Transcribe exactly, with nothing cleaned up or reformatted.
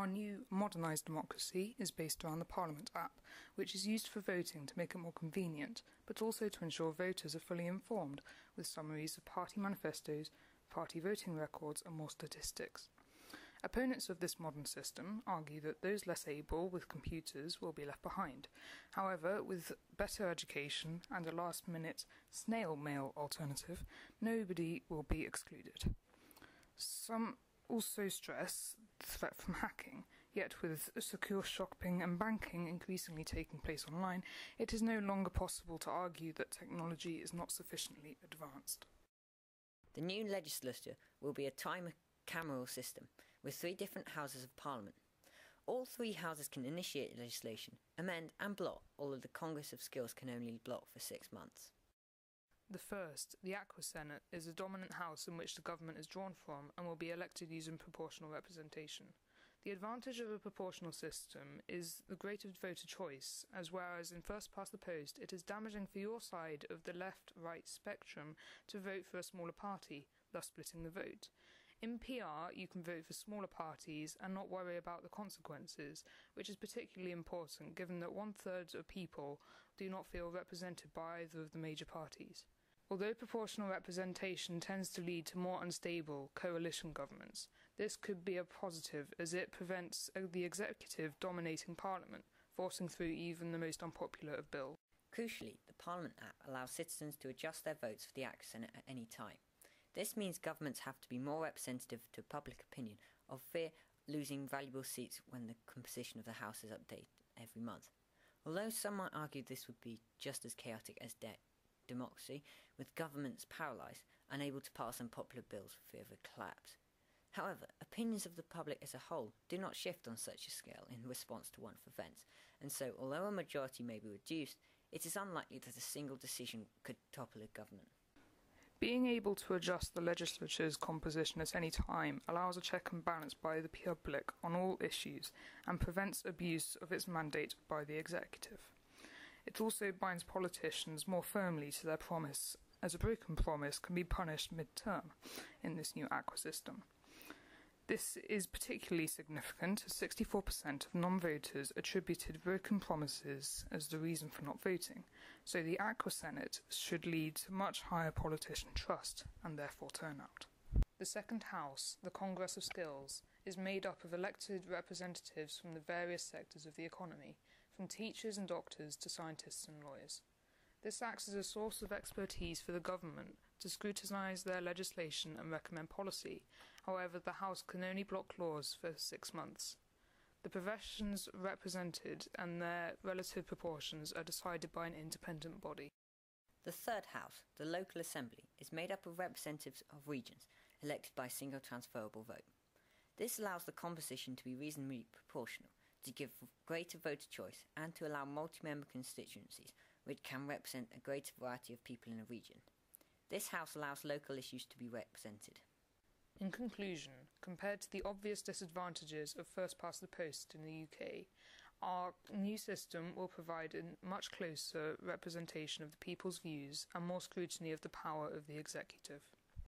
Our new modernised democracy is based around the Parliament app, which is used for voting to make it more convenient, but also to ensure voters are fully informed with summaries of party manifestos, party voting records and more statistics. Opponents of this modern system argue that those less able with computers will be left behind. However, with better education and a last-minute snail mail alternative, nobody will be excluded. Some also stress the threat from hacking, yet with secure shopping and banking increasingly taking place online, it is no longer possible to argue that technology is not sufficiently advanced. The new legislature will be a time-cameral system, with three different houses of parliament. All three houses can initiate legislation, amend and block, although the Congress of Skills can only block for six months. The first, the Aqua Senate, is a dominant house in which the government is drawn from and will be elected using proportional representation. The advantage of a proportional system is the greater voter choice, as whereas in first-past-the-post it is damaging for your side of the left-right spectrum to vote for a smaller party, thus splitting the vote. In P R, you can vote for smaller parties and not worry about the consequences, which is particularly important given that one-third of people do not feel represented by either of the major parties. Although proportional representation tends to lead to more unstable coalition governments, this could be a positive as it prevents the executive dominating Parliament, forcing through even the most unpopular of bills. Crucially, the Parliament Act allows citizens to adjust their votes for the Aqua Senate at any time. This means governments have to be more representative to public opinion of fear losing valuable seats when the composition of the House is updated every month. Although some might argue this would be just as chaotic as de democracy, with governments paralysed, unable to pass unpopular bills for fear of a collapse. However, opinions of the public as a whole do not shift on such a scale in response to one-off events, and so although a majority may be reduced, it is unlikely that a single decision could topple a government. Being able to adjust the legislature's composition at any time allows a check and balance by the public on all issues and prevents abuse of its mandate by the executive. It also binds politicians more firmly to their promise, as a broken promise can be punished mid-term in this new Aqua system. This is particularly significant as sixty-four percent of non-voters attributed broken promises as the reason for not voting, so the Aqua Senate should lead to much higher politician trust and therefore turnout. The second house, the Congress of Skills, is made up of elected representatives from the various sectors of the economy, from teachers and doctors to scientists and lawyers. This acts as a source of expertise for the government to scrutinise their legislation and recommend policy. However, the House can only block laws for six months. The professions represented and their relative proportions are decided by an independent body. The third house, the Local Assembly, is made up of representatives of regions, elected by single transferable vote. This allows the composition to be reasonably proportional, to give greater voter choice and to allow multi-member constituencies, which can represent a greater variety of people in a region. This House allows local issues to be represented. In conclusion, compared to the obvious disadvantages of first-past-the-post in the U K, our new system will provide a much closer representation of the people's views and more scrutiny of the power of the executive.